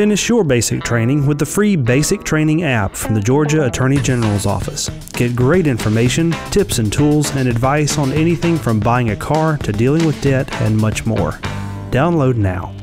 Finish your basic training with the free Basic Training app from the Georgia Attorney General's Office. Get great information, tips and tools, and advice on anything from buying a car to dealing with debt and much more. Download now.